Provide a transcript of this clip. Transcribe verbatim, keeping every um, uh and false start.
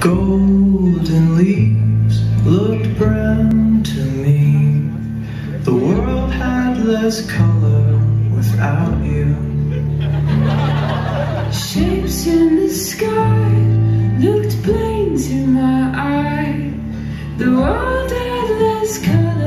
Golden leaves looked brown to me. The world had less color without you. Shapes in the sky looked plain to my eye. The world had less color.